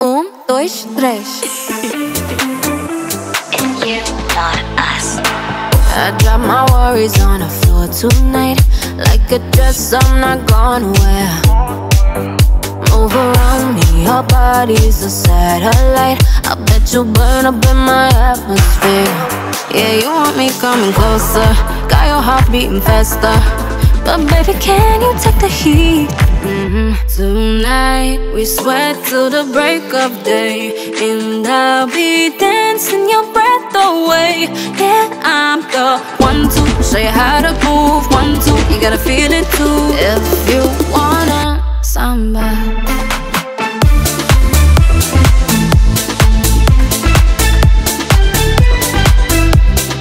3. And you, not us. I drop my worries on the floor tonight, like a dress I'm not gonna wear. Move around me, your body's a satellite. I bet you'll burn up in my atmosphere. Yeah, you want me coming closer, got your heart beating faster, but baby, can you take the heat? Tonight we sweat till the break of day, and I'll be dancing your breath away. Yeah, I'm the one to show you how to move. 1, 2, you gotta feel it too. If you wanna samba,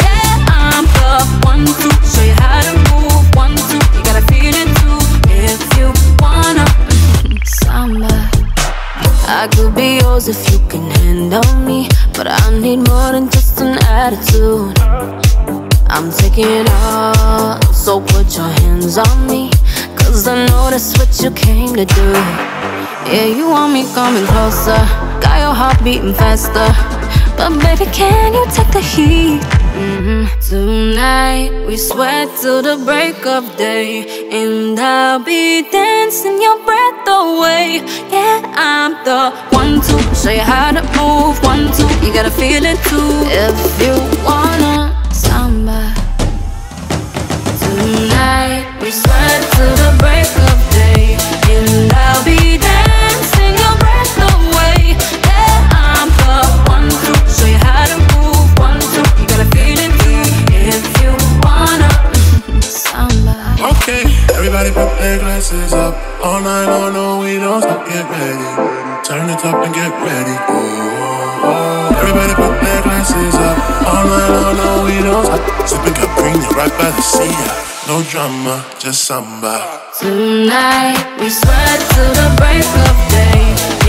yeah, I'm the one to show you how to move. 1, 2, you gotta feel it too. If you wanna samba, I could be yours if you can handle me, but I need more than just an attitude. I'm taking it all, so put your hands on me, 'cause I know that's what you came to do. Yeah, you want me coming closer, got your heart beating faster, but baby, can you take the heat? Tonight we sweat till the break of day, and I'll be dancing your breath away. Yeah, I'm the one to show you how to move. 1, 2, you gotta feel it too. If you wanna samba. Tonight we sweat till the break of day, and I'll be dancing your breath away. Yeah, I'm the one to show you how to move. Okay, everybody put their glasses up. All night long, no, we don't stop, get ready. Turn it up and get ready. Oh. Everybody put their glasses up. All night long, no, we don't stop. Sipping Caprina right by the sea. No drama, just samba. Tonight, we sweat till the break of day,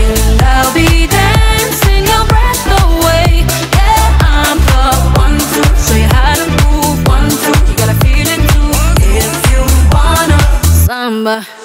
and I'll be dancing your breath away. Yeah, I'm the one to show you how to move. 1, 2, you gotta feel it too. If you wanna samba.